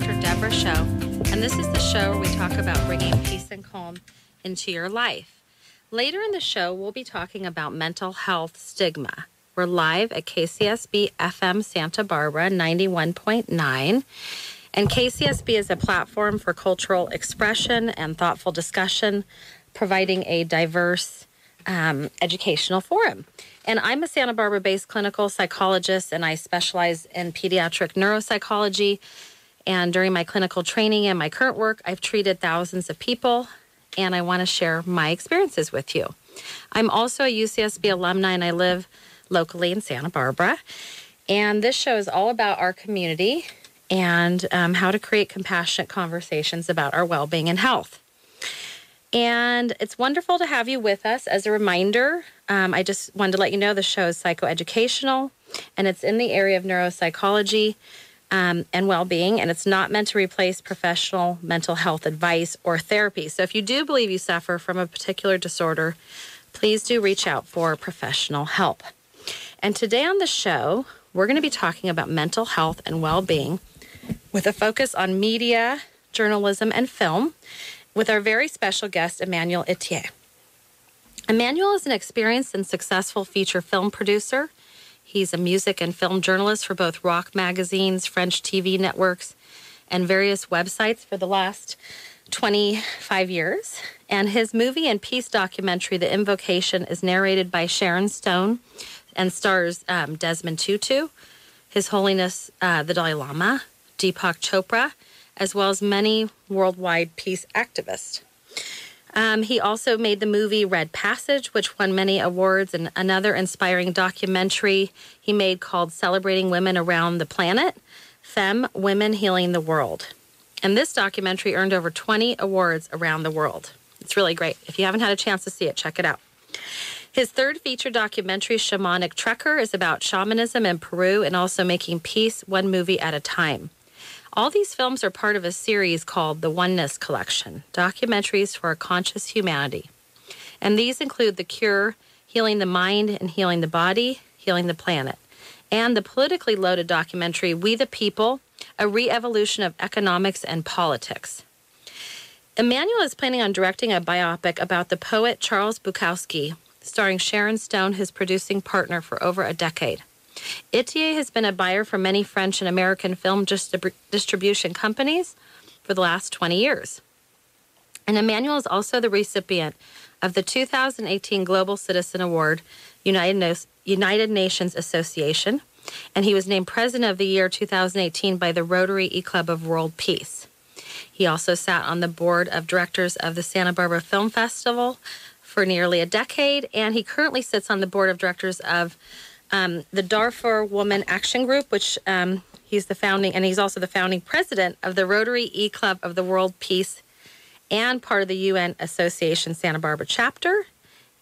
Dr. Deborah Show, and this is the show where we talk about bringing peace and calm into your life. Later in the show, we'll be talking about mental health stigma. We're live at KCSB FM Santa Barbara 91.9, and KCSB is a platform for cultural expression and thoughtful discussion, providing a diverse educational forum. And I'm a Santa Barbara-based clinical psychologist, and I specialize in pediatric neuropsychology. And during my clinical training and my current work, I've treated thousands of people, and I want to share my experiences with you. I'm also a UCSB alumni, and I live locally in Santa Barbara. And this show is all about our community and how to create compassionate conversations about our well-being and health. And it's wonderful to have you with us. As a reminder, I just wanted to let you know the show is psychoeducational, and it's in the area of neuropsychology and well-being, and it's not meant to replace professional mental health advice or therapy. So if you do believe you suffer from a particular disorder, please do reach out for professional help. And today on the show, we're going to be talking about mental health and well-being with a focus on media, journalism, and film, with our very special guest, Emmanuel Itier. Emmanuel is an experienced and successful feature film producer. He's a music and film journalist for both rock magazines, French TV networks, and various websites for the last 25 years. And his movie and peace documentary, The Invocation, is narrated by Sharon Stone and stars Desmond Tutu, His Holiness the Dalai Lama, Deepak Chopra, as well as many worldwide peace activists. He also made the movie Red Passage, which won many awards, and another inspiring documentary he made called Celebrating Women Around the Planet, Femme Women Healing the World. And this documentary earned over 20 awards around the world. It's really great. If you haven't had a chance to see it, check it out. His third feature documentary, Shamanic Trekker, is about shamanism in Peru and also making peace one movie at a time. All these films are part of a series called The Oneness Collection, Documentaries for a Conscious Humanity. And these include The Cure, Healing the Mind and Healing the Body, Healing the Planet, and the politically loaded documentary, We The People: A Re-Evolution of Economics and Politics. Emmanuel is planning on directing a biopic about the poet Charles Bukowski, starring Sharon Stone, his producing partner for over a decade. Itier has been a buyer for many French and American film distribution companies for the last 20 years. And Emmanuel is also the recipient of the 2018 Global Citizen Award, United Nations Association, and he was named President of the Year 2018 by the Rotary EClub of World Peace. He also sat on the board of directors of the Santa Barbara Film Festival for nearly a decade, and he currently sits on the board of directors of the Darfur Women Action Group, which he's also the founding president of the Rotary EClub of the World Peace and part of the UN Association Santa Barbara chapter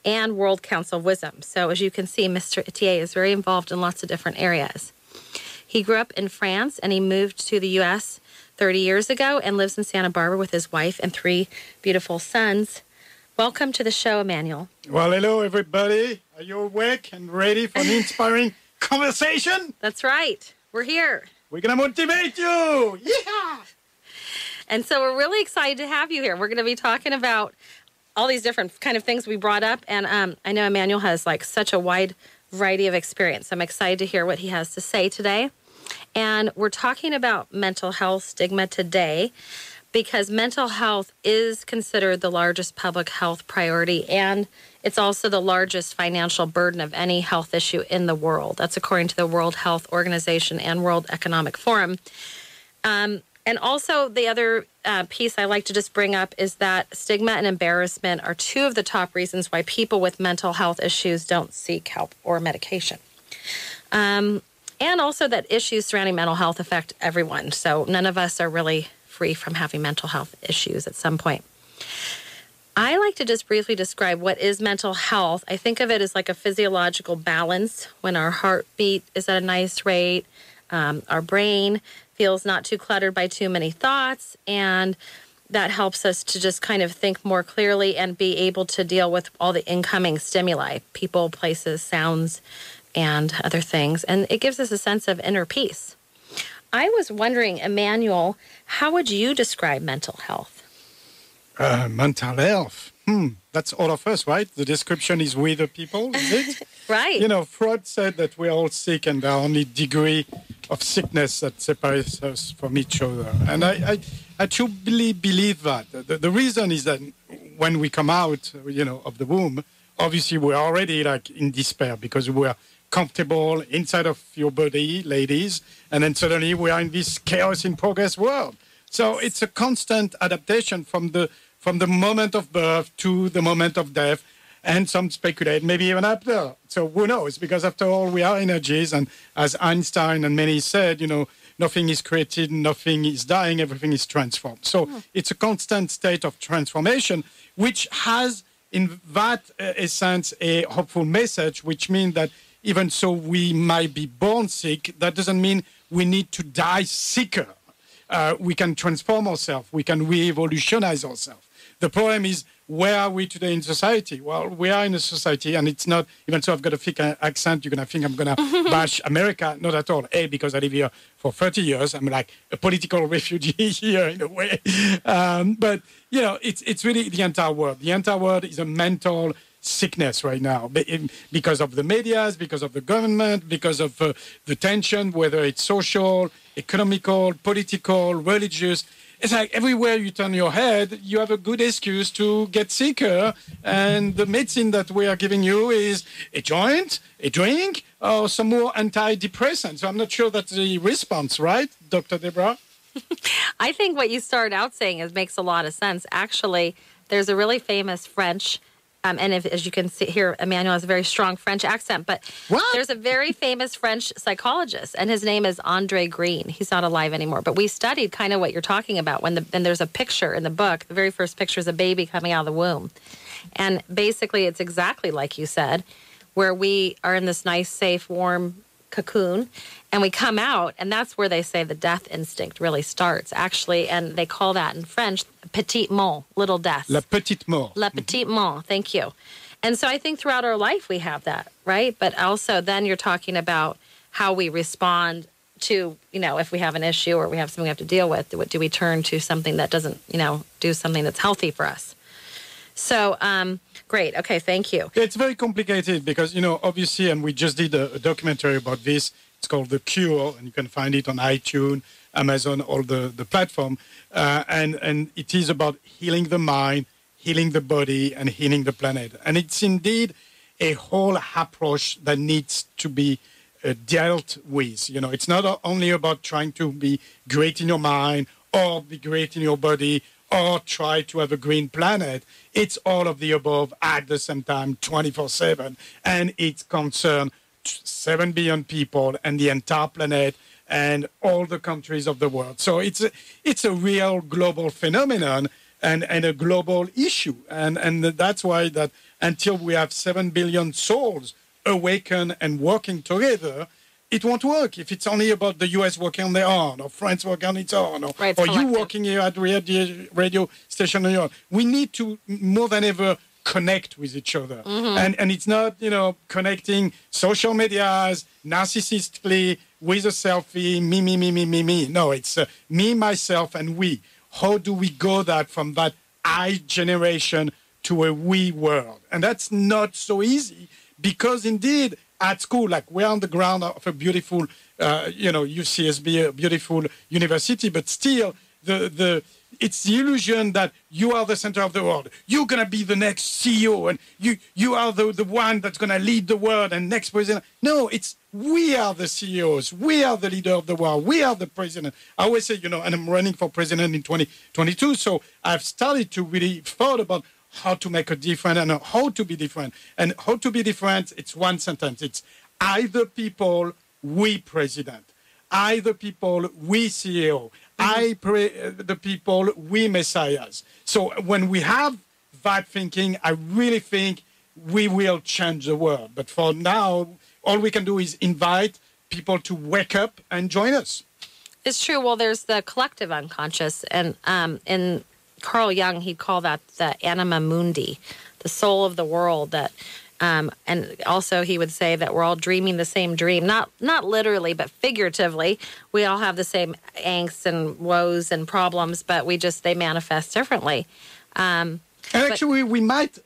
and World Council of Wisdom. So as you can see, Mr. Itier is very involved in lots of different areas. He grew up in France and he moved to the U.S. 30 years ago and lives in Santa Barbara with his wife and three beautiful sons. Welcome to the show, Emmanuel. Well, hello, everybody. Are you awake and ready for an inspiring conversation? That's right. We're here. We're going to motivate you. Yeah. And so we're really excited to have you here. We're going to be talking about all these different kind of things we brought up. And I know Emmanuel has such a wide variety of experience. I'm excited to hear what he has to say today. And we're talking about mental health stigma today, because mental health is considered the largest public health priority, and it's also the largest financial burden of any health issue in the world. That's according to the World Health Organization and World Economic Forum. And also the other piece I like to just bring up is that stigma and embarrassment are two of the top reasons why people with mental health issues don't seek help or medication. And also that issues surrounding mental health affect everyone, so none of us are really free from having mental health issues at some point. I like to just briefly describe what is mental health. I think of it as a physiological balance when our heartbeat is at a nice rate, our brain feels not too cluttered by too many thoughts, and that helps us to just kind of think more clearly and be able to deal with all the incoming stimuli, people, places, sounds, and other things. And it gives us a sense of inner peace. I was wondering, Emmanuel, how would you describe mental health? Mental health. That's all of us, right? The description is we the people, is it? Right. You know, Freud said that we're all sick and the only degree of sickness that separates us from each other. And I truly believe that. The reason is that when we come out, you know, of the womb, obviously we're already like in despair because we're comfortable inside of your body, ladies, and then suddenly we are in this chaos in progress world. So it's a constant adaptation from the moment of birth to the moment of death, and some speculate maybe even after. So who knows? Because after all, we are energies, and as Einstein and many said, you know, nothing is created, nothing is dying, everything is transformed. So it's a constant state of transformation, which has in that essence a hopeful message, which means that even so we might be born sick, that doesn't mean we need to die sicker. We can transform ourselves, we can re-evolutionize ourselves. The problem is, where are we today in society? Well, we are in a society, and it's not, even so I've got a thick accent, you're going to think I'm going to bash America. Not at all. A, because I live here for 30 years. I'm like a political refugee here in a way. But, you know, it's really the entire world. The entire world is a mental sickness right now because of the medias, because of the government, because of the tension, whether it's social, economical, political, religious. It's like everywhere you turn your head, you have a good excuse to get sicker. And the medicine that we are giving you is a joint, a drink, or some more antidepressants. So I'm not sure that's the response, right, Dr. Deborah? I think what you started out saying makes a lot of sense. Actually, there's a really famous French, and as you can see here, Emmanuel has a very strong French accent, but there's a very famous French psychologist, and his name is Andre Green. He's not alive anymore, but we studied kind of what you're talking about. And there's a picture in the book, the very first picture is a baby coming out of the womb. And basically, it's exactly like you said, where we are in this nice, safe, warm cocoon, and we come out, and that's where they say the death instinct really starts, actually, and they call that in French petite mort, little death. La petite mort. La petite mort, thank you. And so I think throughout our life we have that, right? But also then you're talking about how we respond to, you know, if we have an issue or we have something we have to deal with, do we turn to something that doesn't, you know, do something that's healthy for us? So, great. Okay, thank you. It's very complicated because, you know, obviously, and we just did a documentary about this. It's called The Cure, and you can find it on iTunes, Amazon, all the platform. And it is about healing the mind, healing the body, and healing the planet. And it's indeed a whole approach that needs to be dealt with. You know, it's not only about trying to be great in your mind or be great in your body, or try to have a green planet. It's all of the above at the same time, 24/7. And it concerns 7 billion people and the entire planet and all the countries of the world. So it's a real global phenomenon and a global issue. And that's why that until we have 7 billion souls awakened and working together, it won't work if it's only about the U.S. working on their own, or France working on its own, or you working here at the radio station on your own. We need to, more than ever, connect with each other. And it's not, you know, connecting social medias narcissistically with a selfie, me. No, it's me, myself, and we. How do we go that from that I generation to a we world? And that's not so easy because, indeed, at school, like we're on the ground of a beautiful, you know, UCSB, a beautiful university, but still it's the illusion that you are the center of the world. You're going to be the next CEO and you are the one that's going to lead the world and next president. No, it's we are the CEOs. We are the leader of the world. We are the president. I always say, you know, and I'm running for president in 2022, so I've started to really thought about how to make a difference and how to be different. And how to be different, it's one sentence. It's either people, we president. Either people, we CEO. The people, we messiahs. So when we have that thinking, I really think we will change the world. But for now, all we can do is invite people to wake up and join us. It's true. Well, there's the collective unconscious and in Carl Jung, he'd call that the anima mundi, the soul of the world that And also he would say that we're all dreaming the same dream, not literally, but figuratively. We all have the same angst and woes and problems, but they manifest differently. And actually, we might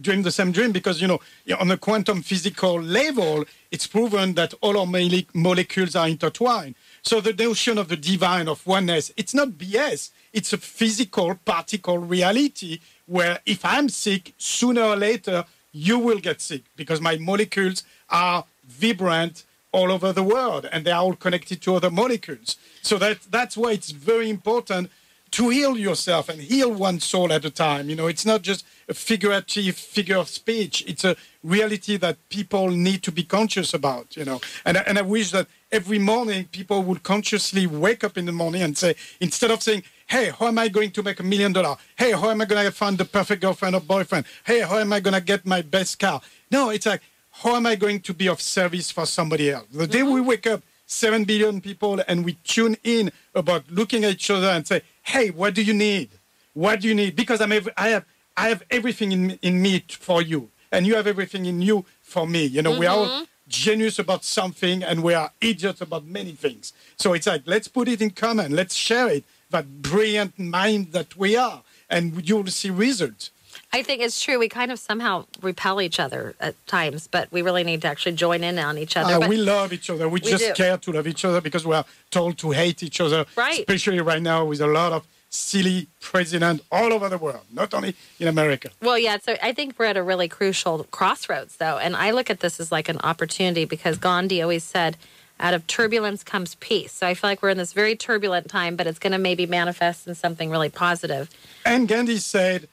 dream the same dream because, on a quantum physical level, it's proven that all our molecules are intertwined. So the notion of the divine, of oneness, it's not BS. It's a physical particle reality where if I'm sick, sooner or later, you will get sick because my molecules are vibrant all over the world and they are all connected to other molecules. So that's why it's very important to heal yourself and heal one soul at a time. It's not just a figurative figure of speech. It's a reality that people need to be conscious about, And I wish that every morning people would consciously wake up in the morning and say, instead of saying, hey, how am I going to make $1 million? Hey, how am I going to find the perfect girlfriend or boyfriend? Hey, how am I going to get my best car? No, it's like, how am I going to be of service for somebody else? The day we wake up, 7 billion people, and we tune in about looking at each other and say, hey, what do you need? What do you need? Because I have everything in me for you, and you have everything in you for me. We are all genius about something, and we are idiots about many things. So it's like, let's put it in common. Let's share it, that brilliant mind that we are, and you'll see results. I think it's true. We kind of somehow repel each other at times, but we really need to actually join in on each other. We love each other. We just care to love each other because we are told to hate each other, right? Especially right now with a lot of silly presidents all over the world, not only in America. Well, yeah, so I think we're at a really crucial crossroads, though, and I look at this as like an opportunity because Gandhi always said, out of turbulence comes peace. So I feel like we're in this very turbulent time, but it's going to maybe manifest in something really positive. And Gandhi said,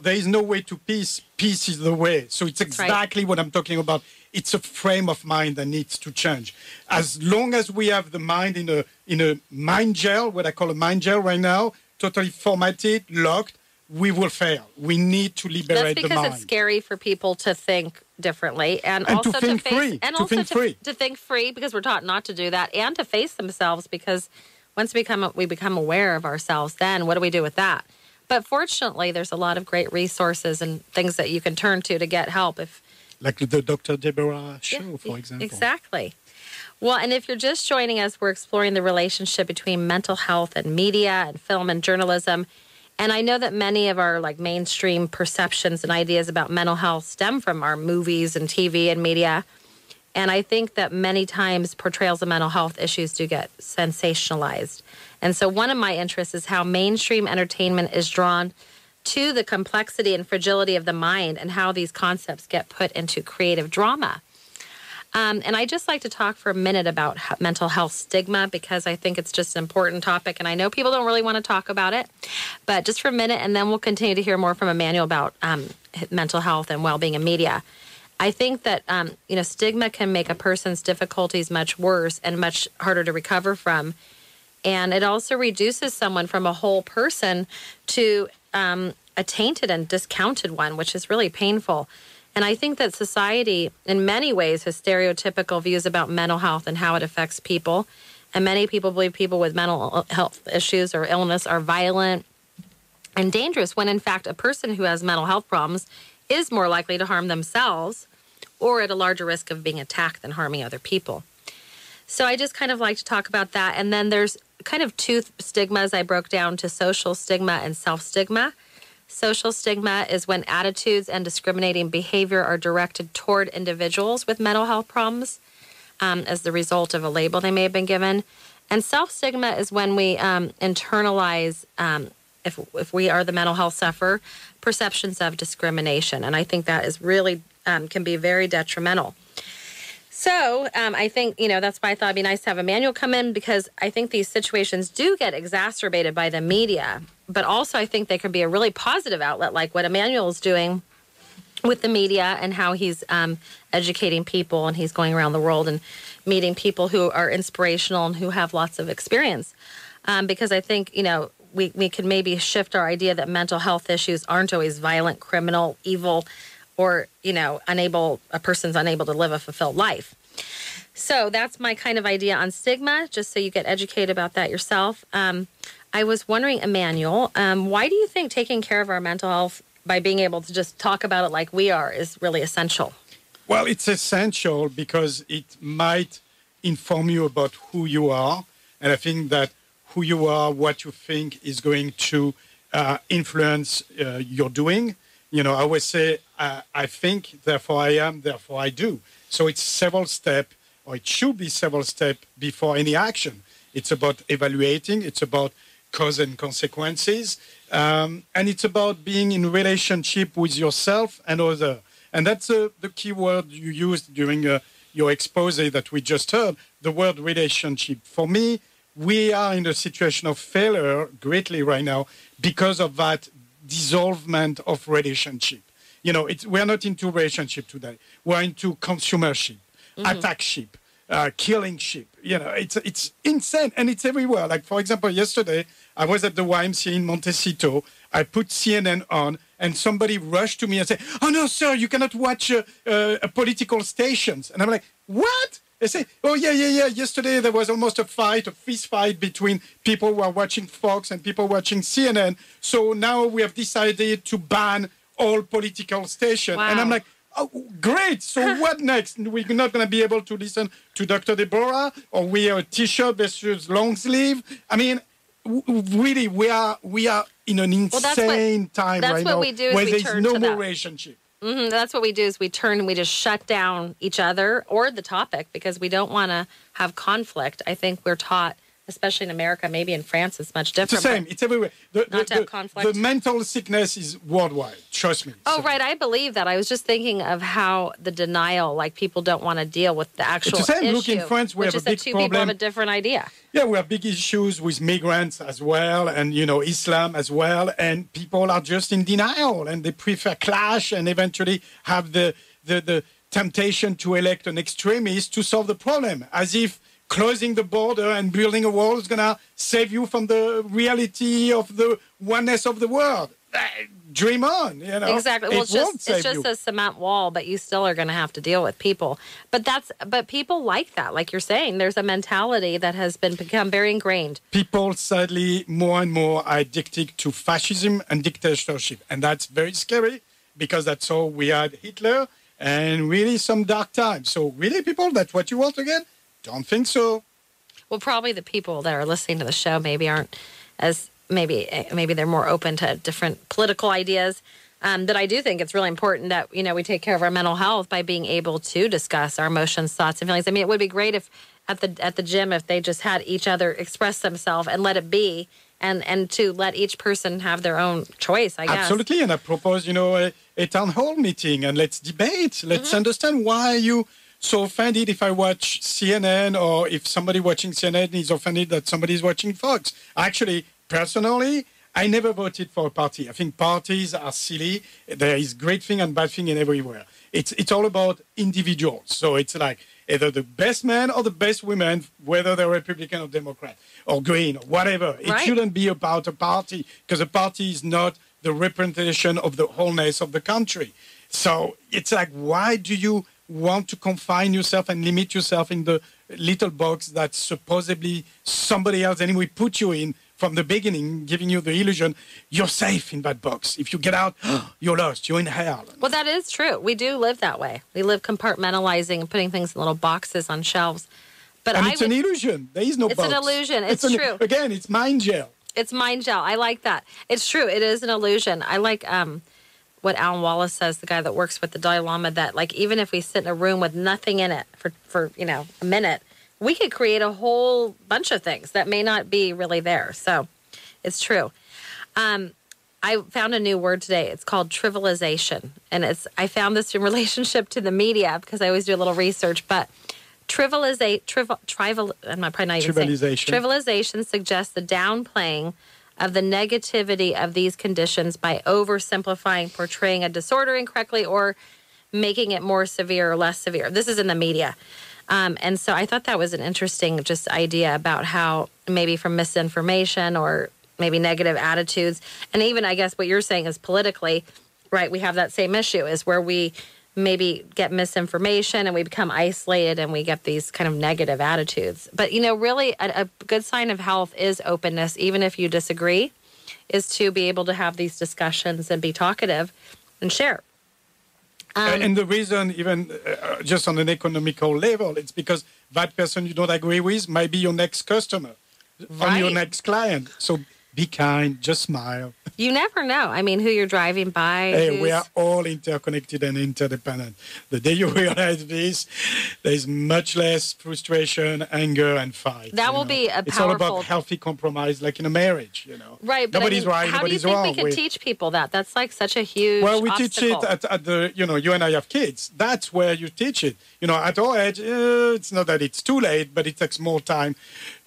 there is no way to peace. Peace is the way. So it's exactly what I'm talking about. It's a frame of mind that needs to change. As long as we have the mind in a mind jail, what I call a mind jail right now, totally formatted, locked, we will fail. We need to liberate the mind. That's because it's scary for people to think differently and also to think free. And also to think free, because we're taught not to do that, and to face themselves, because once we become aware of ourselves, then what do we do with that? But fortunately, there's a lot of great resources and things that you can turn to get help. Like the Dr. Deborah show, for example. Exactly. Well, and if you're just joining us, we're exploring the relationship between mental health and media and film and journalism. And I know that many of our mainstream perceptions and ideas about mental health stem from our movies and TV and media. And I think that many times portrayals of mental health issues do get sensationalized. And so one of my interests is how mainstream entertainment is drawn to the complexity and fragility of the mind and how these concepts get put into creative drama. And I just like to talk for a minute about mental health stigma, because I think it's just an important topic, and I know people don't really want to talk about it, but just for a minute, and then we'll continue to hear more from Emmanuel about mental health and well-being in media. I think that, stigma can make a person's difficulties much worse and much harder to recover from. And it also reduces someone from a whole person to a tainted and discounted one, which is really painful. And I think that society, in many ways, has stereotypical views about mental health and how it affects people. And many people believe people with mental health issues or illness are violent and dangerous, when, in fact, a person who has mental health problems is more likely to harm themselves or at a larger risk of being attacked than harming other people. So I just kind of like to talk about that. And then there's kind of two stigmas I broke down to: social stigma and self-stigma. Social stigma is when attitudes and discriminating behavior are directed toward individuals with mental health problems as the result of a label they may have been given. And self-stigma is when we internalize, if we are the mental health sufferer, perceptions of discrimination. And I think that is really can be very detrimental. So I think, that's why I thought it'd be nice to have Emmanuel come in, because I think these situations do get exacerbated by the media, but also I think they can be a really positive outlet, like what Emmanuel is doing with the media and how he's educating people, and he's going around the world and meeting people who are inspirational and who have lots of experience. Because I think, we could maybe shift our idea that mental health issues aren't always violent, criminal, evil, or, a person's unable to live a fulfilled life. So that's my kind of idea on stigma, just so you get educated about that yourself. I was wondering, Emmanuel, why do you think taking care of our mental health by being able to just talk about it like we are is really essential? Well, it's essential because it might inform you about who you are. And I think that who you are, what you think is going to influence your doing. You know, I always say, I think, therefore I am, therefore I do. So it's several steps, or it should be several steps before any action. It's about evaluating. It's about cause and consequences. And it's about being in relationship with yourself and others. And that's the key word you used during your expose that we just heard, the word relationship. For me, we are in a situation of failure greatly right now because of that dissolvement of relationship. You know, we're not into relationship today. We're into consumership, attackship, killingship. You know, it's insane, and it's everywhere. Like, for example, yesterday, I was at the YMCA in Montecito. I put CNN on, and somebody rushed to me and said, "Oh, no, sir, you cannot watch political stations." And I'm like, what? They say, "Oh, yeah. Yesterday, there was almost a fist fight between people who are watching Fox and people watching CNN. So now we have decided to ban all political stations." Wow. And I'm like, oh, great. So what next? We're not going to be able to listen to Dr. Deborah, or we are a T-shirt versus long sleeve. I mean, really, we are in an insane time right now where there's no more relationship. Mm-hmm. That's what we do is we turn and we just shut down each other or the topic because we don't want to have conflict. I think we're taught, especially in America, maybe in France, it's much different. It's the same. It's everywhere. Not to have conflict. The mental sickness is worldwide. Trust me. Oh, right. I believe that. I was just thinking of how the denial, like people don't want to deal with the actual issue. It's the same. Look, in France, we have a big problem. Just that two people have a different idea. Yeah, we have big issues with migrants as well and, you know, Islam as well. And people are just in denial and they prefer clash and eventually have the temptation to elect an extremist to solve the problem as if closing the border and building a wall is going to save you from the reality of the oneness of the world. Dream on, you know. Exactly. Well, it's just a cement wall, but you still are going to have to deal with people. But people like that, like you're saying. There's a mentality that has become very ingrained. People, sadly, more and more are addicted to fascism and dictatorship. And that's very scary because that's all we had Hitler and really some dark times. So really, people, that's what you want again? Don't think so. Well, probably the people that are listening to the show maybe aren't as maybe they're more open to different political ideas. That I do think it's really important that, you know, we take care of our mental health by being able to discuss our emotions, thoughts, and feelings. I mean, it would be great if at the gym if they just had each other express themselves and let it be, and to let each person have their own choice. I guess absolutely. And I propose, you know, a town hall meeting and let's debate. Let's understand why you. So offended if I watch CNN or if somebody watching CNN is offended that somebody's watching Fox. Actually, personally, I never voted for a party. I think parties are silly. There is great thing and bad thing in everywhere. It's all about individuals. So it's like either the best man or the best woman, whether they're Republican or Democrat or Green or whatever. It shouldn't be about a party because a party is not the representation of the wholeness of the country. So it's like, why do you want to confine yourself and limit yourself in the little box that supposedly somebody else anyway put you in from the beginning, giving you the illusion you're safe in that box. If you get out, you're lost, you're in hell. Well, that is true. We do live that way. We live compartmentalizing and putting things in little boxes on shelves. But it's an illusion. There is no box. It's an illusion. It's true. Again, it's mind gel. It's mind gel. I like that. It's true. It is an illusion. I like what Alan Wallace says, the guy that works with the Dalai Lama, that like even if we sit in a room with nothing in it for you know a minute, we could create a whole bunch of things that may not be really there. So it's true. I found a new word today. It's called trivialization, and I found this in relationship to the media because I always do a little research. But trivialization suggests the downplaying of the negativity of these conditions by oversimplifying, portraying a disorder incorrectly, or making it more severe or less severe. This is in the media. And so I thought that was an interesting just idea about how maybe from misinformation or maybe negative attitudes, and even I guess what you're saying is politically, right, we have that same issue is where we maybe get misinformation and we become isolated and we get these kind of negative attitudes. But, you know, really a good sign of health is openness, even if you disagree, is to be able to have these discussions and be talkative and share. And the reason, even just on an economical level, it's because that person you don't agree with might be your next customer, right, or your next client. So be kind, just smile. You never know. I mean, who you're driving by. Hey, we are all interconnected and interdependent. The day you realize this, there's much less frustration, anger, and fight. That will be a powerful... It's all about healthy compromise, like in a marriage, you know. Right, but nobody's right, nobody's wrong. How do you think we can teach people that? That's like such a huge obstacle. Well, we teach it at the... You know, you and I have kids. That's where you teach it. You know, at our age, it's not that it's too late, but it takes more time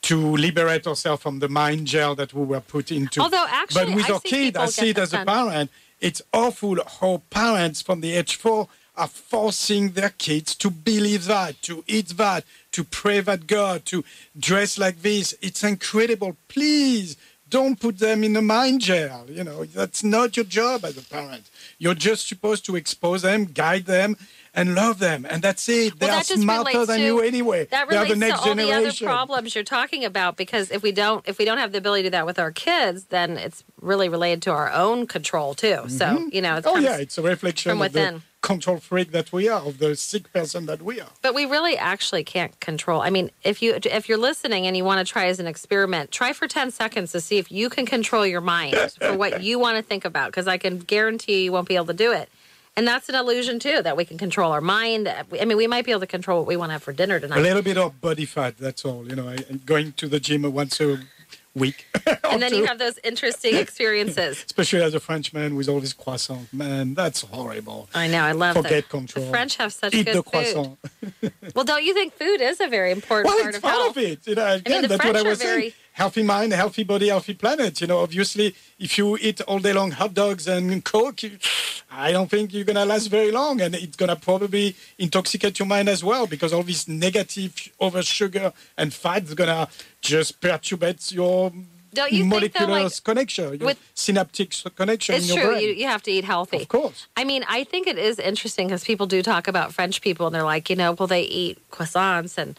to liberate ourselves from the mind jail that we were put into. Although, actually, but with our kid, I see it as a parent, it's awful how parents from the age 4 are forcing their kids to believe that, to eat that, to pray that God, to dress like this. It's incredible. Please don't put them in a mind jail. You know, that's not your job as a parent. You're just supposed to expose them, guide them, and love them, and that's it. They are smarter than you anyway. That relates to all the other problems you're talking about, because if we don't have the ability to do that with our kids, then it's really related to our own control too. Mm-hmm. So you know, it's a reflection from within. Of the control freak that we are, of the sick person that we are. But we really actually can't control. I mean, if you're listening and you want to try as an experiment, try for 10 seconds to see if you can control your mind for what you want to think about, because I can guarantee you won't be able to do it. And that's an illusion, too, that we can control our mind. I mean, we might be able to control what we want to have for dinner tonight. A little bit of body fat, that's all. You know, I'm going to the gym once a week. And then you have those interesting experiences. Especially as a Frenchman with all this croissant. Man, that's horrible. I know, I love that. Forget control. The French have such good food. Well, don't you think food is a very important part of health? Well, it's part of it. You know, again, I mean, that's what I was saying. Healthy mind, healthy body, healthy planet. You know, obviously, if you eat all day long hot dogs and Coke, I don't think you're going to last very long. And it's going to probably intoxicate your mind as well, because all this negative over sugar and fat is going to just perturbate your... Don't you molecular think, though, like, connection, with synaptic connection in your brain. It's true. You have to eat healthy. Of course. I mean, I think it is interesting because people do talk about French people and they're like, you know, well, they eat croissants and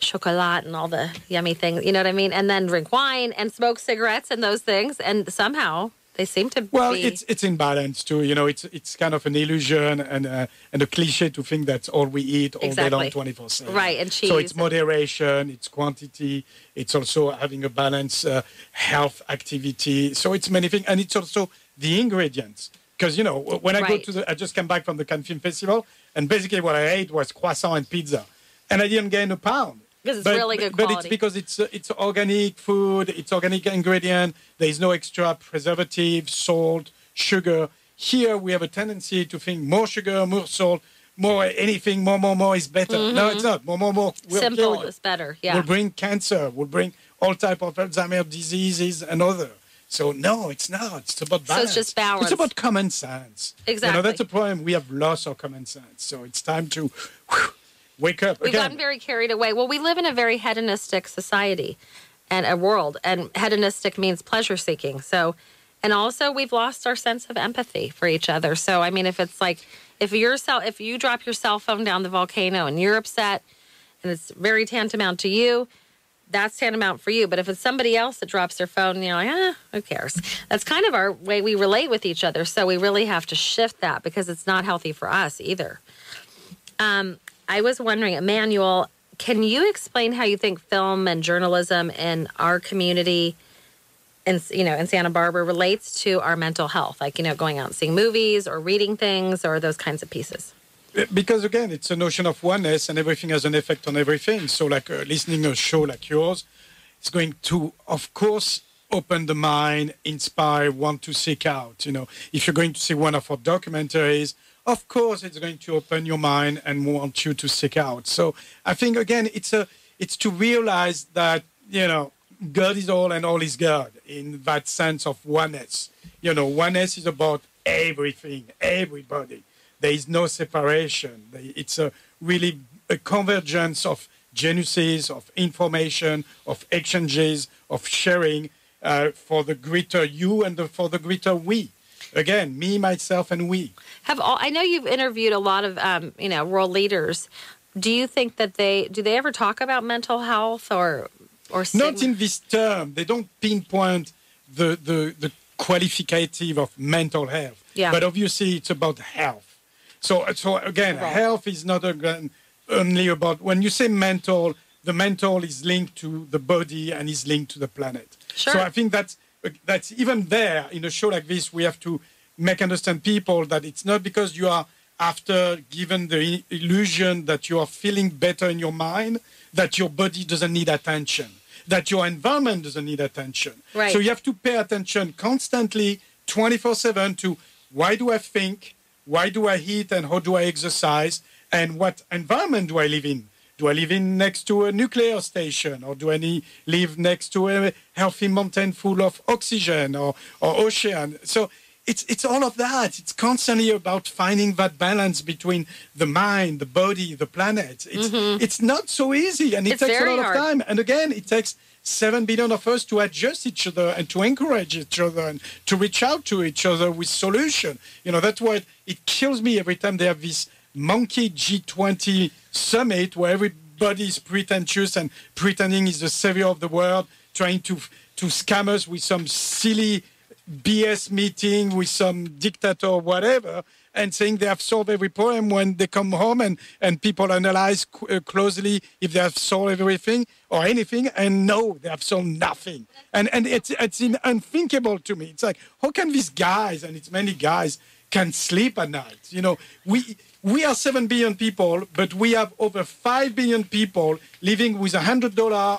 chocolate and all the yummy things, you know what I mean? And then drink wine and smoke cigarettes and those things. And somehow they seem to be... Well, it's imbalance too. You know, it's kind of an illusion and a cliche to think that's all we eat all day long, 24/7. Right, and cheese. So it's moderation, it's quantity, it's also having a balanced health activity. So it's many things. And it's also the ingredients. Because, you know, when I go to I just came back from the Cannes Film Festival, and basically what I ate was croissant and pizza. And I didn't gain a pound. Because it's really good quality. But it's because it's organic food, it's organic ingredient. There is no extra preservative, salt, sugar. Here we have a tendency to think more sugar, more salt, more anything, more is better. Mm-hmm. No, it's not. More. Simple is better, yeah. We'll bring cancer. We'll bring all type of Alzheimer's diseases and other. So, no, it's not. It's about balance. So it's just balance. It's about common sense. Exactly. You know, that's a problem. We have lost our common sense. So it's time to... wake up. We've gotten very carried away. Well, we live in a very hedonistic society and a world, and hedonistic means pleasure-seeking. So, and also we've lost our sense of empathy for each other. So, I mean, if it's like, if you drop your cell phone down the volcano and you're upset and it's very tantamount to you, that's tantamount for you. But if it's somebody else that drops their phone and you're like, who cares? That's kind of our way we relate with each other. So we really have to shift that because it's not healthy for us either. I was wondering, Emmanuel, can you explain how you think film and journalism in our community, in Santa Barbara, relates to our mental health? Like, you know, going out and seeing movies or reading things or those kinds of pieces. Because, again, it's a notion of oneness and everything has an effect on everything. So, like, listening to a show like yours, it's going to, of course, open the mind, inspire, want to seek out. You know, if you're going to see one of our documentaries, of course, it's going to open your mind and want you to seek out. So I think, again, it's to realize that, you know, God is all and all is God in that sense of oneness. You know, oneness is about everything, everybody. There is no separation. It's really a convergence of genesis, of information, of exchanges, of sharing for the greater you and for the greater we. Again, me, myself, and we. I know you've interviewed a lot of, world leaders. Do you think that do they ever talk about mental health or stigma? Not in this term. They don't pinpoint the qualificative of mental health. Yeah. But obviously, it's about health. So again, right. Health is not only about, when you say mental, the mental is linked to the body and is linked to the planet. Sure. So I think that's even there in a show like this, we have to make understand people that it's not because you are after given the illusion that you are feeling better in your mind, that your body doesn't need attention, that your environment doesn't need attention. Right. So you have to pay attention constantly, 24/7, to why do I think, why do I eat, and how do I exercise, and what environment do I live in? Do I live in next to a nuclear station, or do I live next to a healthy mountain full of oxygen or ocean? So it's all of that. It's constantly about finding that balance between the mind, the body, the planet. It's not so easy, and it takes a lot of time. And again, it takes 7 billion of us to adjust each other and to encourage each other and to reach out to each other with solution. You know, that's why it kills me every time they have this monkey G20 summit where everybody is pretentious and pretending is the savior of the world, trying to scam us with some silly BS meeting with some dictator or whatever, and saying they have solved every problem when they come home, and people analyze closely if they have solved everything or anything, and no, they have solved nothing. And it's unthinkable to me. It's like, how can these guys, and it's many guys, can sleep at night? You know, we are 7 billion people, but we have over 5 billion people living with $100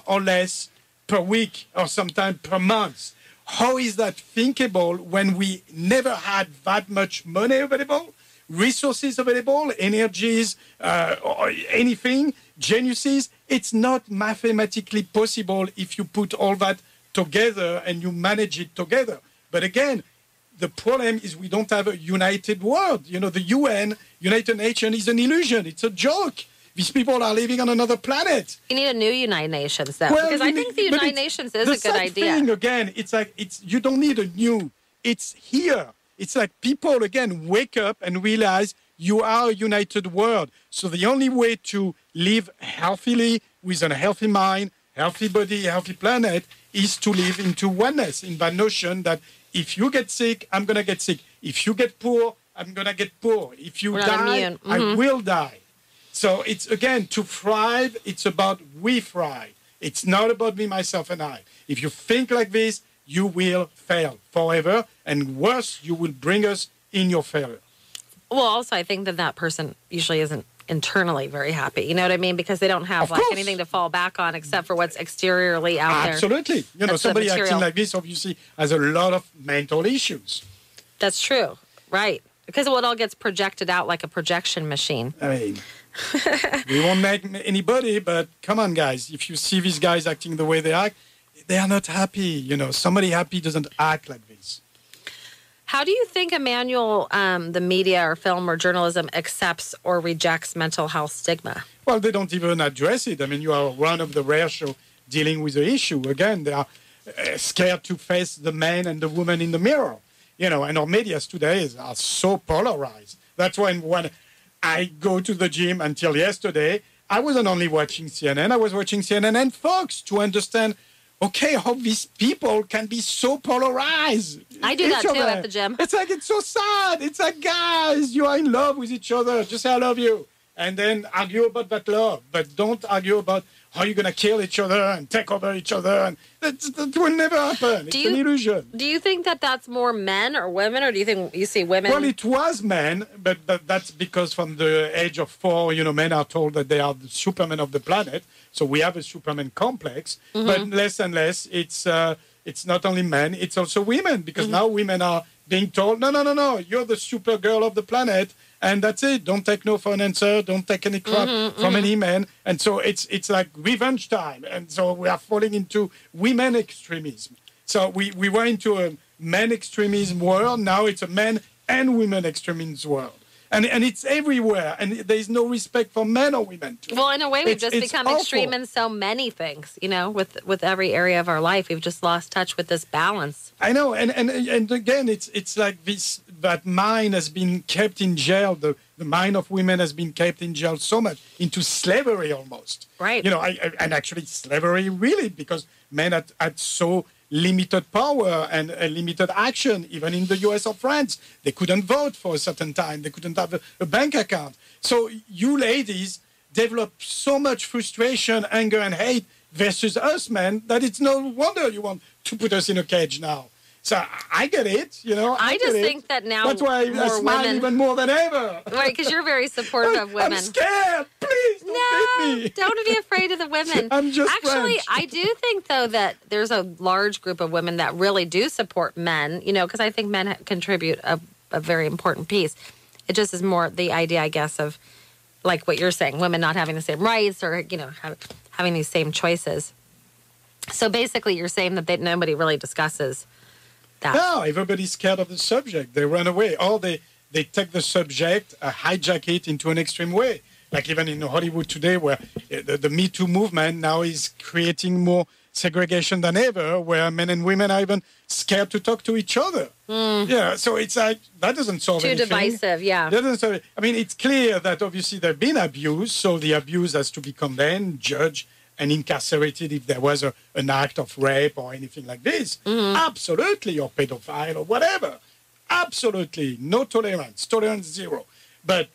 or less per week or sometimes per month. How is that thinkable when we never had that much money available, resources available, energies, or anything, geniuses? It's not mathematically possible if you put all that together and you manage it together. But again, the problem is we don't have a united world. You know, the UN, United Nations, is an illusion. It's a joke. These people are living on another planet. You need a new United Nations, though, well, because I think the United Nations is a good idea. Thing, again, it's like you don't need a new. It's here. It's like people, again, wake up and realize you are a united world. So the only way to live healthily with a healthy mind, healthy body, healthy planet is to live into oneness, in that notion that if you get sick, I'm going to get sick. If you get poor, I'm going to get poor. If you die, I will die. So it's, again, to thrive, it's about we thrive. It's not about me, myself, and I. If you think like this, you will fail forever. And worse, you will bring us in your failure. Well, also, I think that person usually isn't internally very happy. You know what I mean? Because they don't have anything to fall back on except for what's exteriorly out there. Absolutely. You know, somebody acting like this, obviously, has a lot of mental issues. That's true. Right. Because it all gets projected out like a projection machine. I mean, we won't make anybody, but come on, guys. If you see these guys acting the way they act, they are not happy. You know, somebody happy doesn't act like this. How do you think, Emmanuel, the media or film or journalism accepts or rejects mental health stigma? Well, they don't even address it. I mean, you are one of the rare shows dealing with the issue. Again, they are scared to face the man and the woman in the mirror. You know, and our medias today are so polarized. That's when I go to the gym until yesterday, I wasn't only watching CNN. I was watching CNN and Fox to understand, okay, how these people can be so polarized. I do that too at the gym. It's like, it's so sad. It's like, guys, you are in love with each other. Just say, I love you. And then argue about that love. But don't argue about how you're going to kill each other and take over each other. And that will never happen. It's an illusion. Do you think that's more men or women? Or do you think you see women? Well, it was men, but that's because from the age of 4, you know, men are told that they are the Superman of the planet. So we have a Superman complex. But less and less, it's not only men, it's also women. Because now women are being told, no, you're the Supergirl of the planet. And that's it. Don't take no for an answer. Don't take any crap from any man. And so it's like revenge time. And so we are falling into women extremism. So we were into a men extremism world. Now it's a men and women extremism world. And it's everywhere. And there's no respect for men or women. Well, in a way, we've just become extreme in so many things, you know, with every area of our life. We've just lost touch with this balance. I know. And again, it's like this. That mind has been kept in jail. The mind of women has been kept in jail so much, into slavery almost. Right. You know, and actually slavery really, because men had so limited power and limited action, even in the US or France. They couldn't vote for a certain time. They couldn't have a bank account. So you ladies develop so much frustration, anger, and hate versus us men that it's no wonder you want to put us in a cage now. So I get it, you know. I just think that now that's why I smile women, even more than ever. Right, because you're very supportive of women. I'm scared. Please don't hit me. Don't be afraid of the women. I'm just actually, French. I do think though that there's a large group of women that really do support men. You know, because I think men contribute a very important piece. It just is more the idea, I guess, of like what you're saying, women not having the same rights or you know having these same choices. So basically, you're saying that nobody really discusses. No, everybody's scared of the subject. They run away, or they take the subject, hijack it into an extreme way. Like even in Hollywood today, where the Me Too movement now is creating more segregation than ever, where men and women are even scared to talk to each other. Mm. Yeah, so it's like, that doesn't solve anything. Too divisive, yeah. That doesn't solve it. I mean, it's clear that obviously they've been abused, so the abuse has to be condemned, judged, and incarcerated if there was an act of rape or anything like this. Mm-hmm. Absolutely, or pedophile or whatever. Absolutely, no tolerance. Tolerance zero. But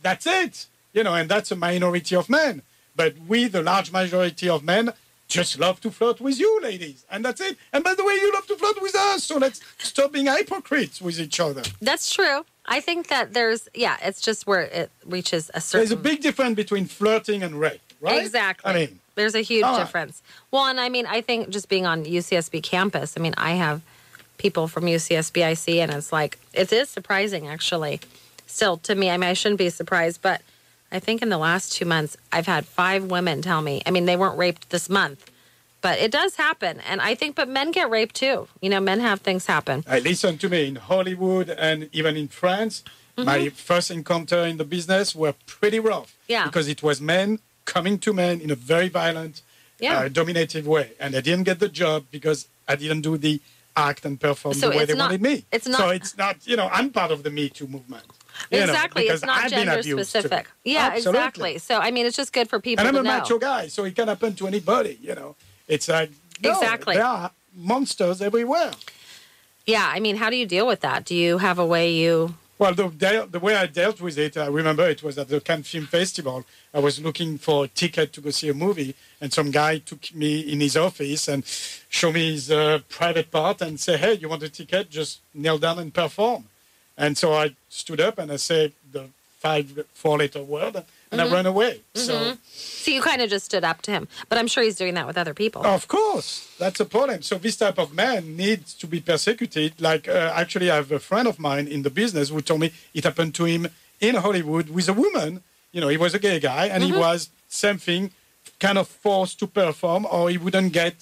that's it, you know, and that's a minority of men. But we, the large majority of men, just love to flirt with you, ladies, and that's it. And by the way, you love to flirt with us, so let's stop being hypocrites with each other. That's true. I think that there's, yeah, it's just where it reaches a certain... There's a big difference between flirting and rape, right? Exactly. I mean... There's a huge difference. Well, and I mean, I think just being on UCSB campus, I mean, I have people from UCSB I see, and it's like, it is surprising, actually, still to me. I mean, I shouldn't be surprised, but I think in the last 2 months, I've had 5 women tell me, I mean, they weren't raped this month, but it does happen. And I think, but men get raped too. You know, men have things happen. Listen to me, in Hollywood and even in France, mm-hmm. my first encounter in the business were pretty rough. Yeah. Because it was men coming to men in a very violent, dominative way. And I didn't get the job because I didn't do the act and perform the way they wanted me. So it's not, you know, I'm part of the Me Too movement. Exactly. It's not gender specific. Yeah, exactly. So, I mean, it's just good for people to know. And I'm a macho guy, so it can happen to anybody, you know. It's like, there are monsters everywhere. Yeah, I mean, how do you deal with that? Do you have a way you... Well, the way I dealt with it, I remember it was at the Cannes Film Festival. I was looking for a ticket to go see a movie, and some guy took me in his office and showed me his private part and said, hey, you want a ticket? Just kneel down and perform. And so I stood up and I said the 4-letter word, and I ran away. Mm-hmm. So you kind of just stood up to him. But I'm sure he's doing that with other people. Of course. That's a problem. So this type of man needs to be persecuted. Like, actually, I have a friend of mine in the business who told me it happened to him in Hollywood with a woman. You know, he was a gay guy, and he was, same thing, kind of forced to perform, or he wouldn't get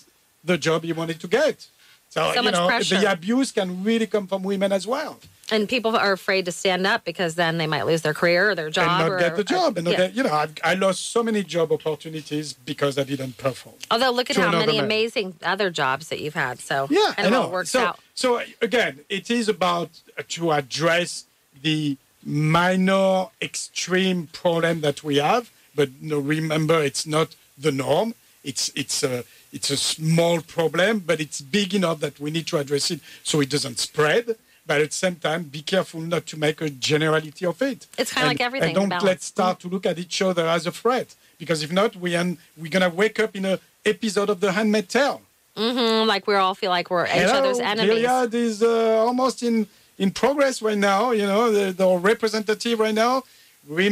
the job he wanted to get. So you know, pressure. The abuse can really come from women as well. And people are afraid to stand up because then they might lose their career or their job. And not get the job. And you know, I lost so many job opportunities because I didn't perform. Although, look at how many amazing other jobs that you've had. So, yeah, I know. How it works out. So, again, it is about to address the minor, extreme problem that we have. But remember, it's not the norm. It's a small problem, but it's big enough that we need to address it so it doesn't spread. But at the same time, be careful not to make a generality of it. It's kind of like everything. And don't let's start to look at each other as a threat. Because if not, we're going to wake up in an episode of The Handmaid's Tale. Mm-hmm. Like we all feel like we're each other's enemies. Gilead is almost in progress right now. You know, the representative right now. You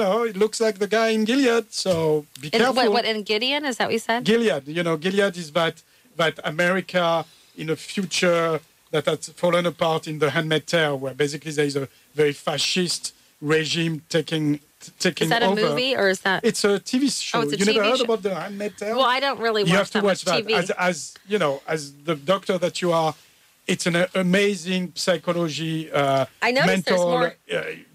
know, it looks like the guy in Gilead, so be careful. What in Gideon? Is that what you said? Gilead. You know, Gilead is that America in a future that has fallen apart in The Handmaid's Tale, where basically there is a very fascist regime taking over. Is that a movie, or is that... It's a TV show. Oh, it's a TV show. You never heard about The Handmaid's Tale? Well, I don't really watch that. You have to watch that. You know, as the doctor that you are, it's an amazing psychology mental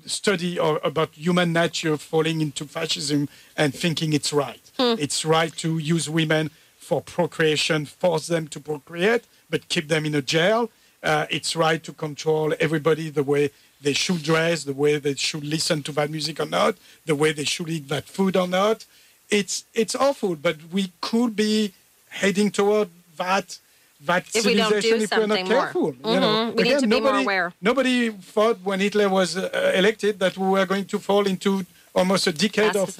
study about human nature falling into fascism and thinking it's right. It's right to use women for procreation, force them to procreate, but keep them in a jail. It's right to control everybody the way they should dress, the way they should listen to bad music or not, the way they should eat bad food or not. It's awful, but we could be heading toward that But if we don't do something more, we need to be more aware. Nobody thought when Hitler was elected that we were going to fall into almost a decade of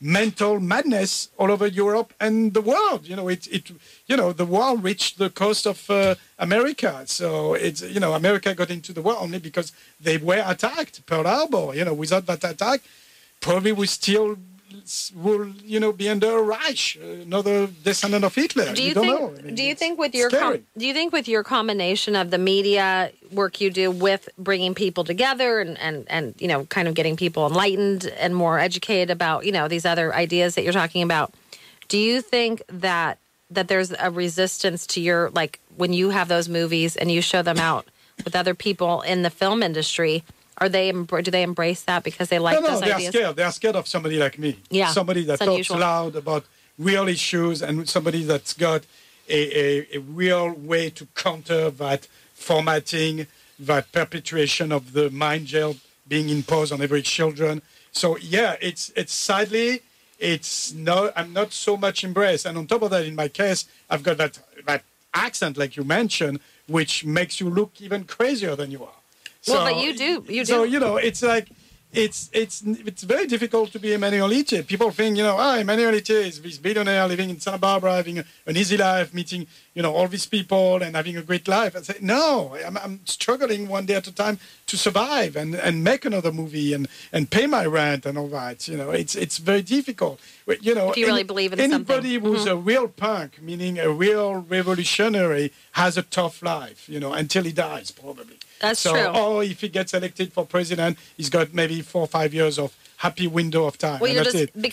mental madness all over Europe and the world. You know, the war reached the coast of America. So it's, you know, America got into the war only because they were attacked, Pearl Harbor. You know, without that attack, probably we still will, you know, be under Reich, another descendant of Hitler. Do you think? I mean, do you think with your combination of the media work you do with bringing people together and you know, kind of getting people enlightened and more educated about, you know, these other ideas that you're talking about, do you think that there's a resistance to your, like, when you have those movies and you show them out with other people in the film industry? Do they embrace that because they like those ideas? No, they're scared. They're scared of somebody like me. Yeah, somebody that talks loud about real issues and somebody that's got a real way to counter that formatting, that perpetuation of the mind jail being imposed on every children. So yeah, it's sadly, it's not. I'm not so much embraced. And on top of that, in my case, I've got that accent, like you mentioned, which makes you look even crazier than you are. So, well, but you do. So, you know, it's like, it's very difficult to be Emmanuel Itier. People think, you know, Emmanuel Itier is this billionaire living in Santa Barbara, having an easy life, meeting, you know, all these people and having a great life. I say, no, I'm struggling one day at a time to survive and make another movie and pay my rent and all that. You know, it's very difficult. You know, if you really believe in anybody who's a real punk, meaning a real revolutionary, has a tough life, you know, until he dies, probably. That's true. Or if he gets elected for president, he's got maybe 4 or 5 years of happy window of time. Well, and you're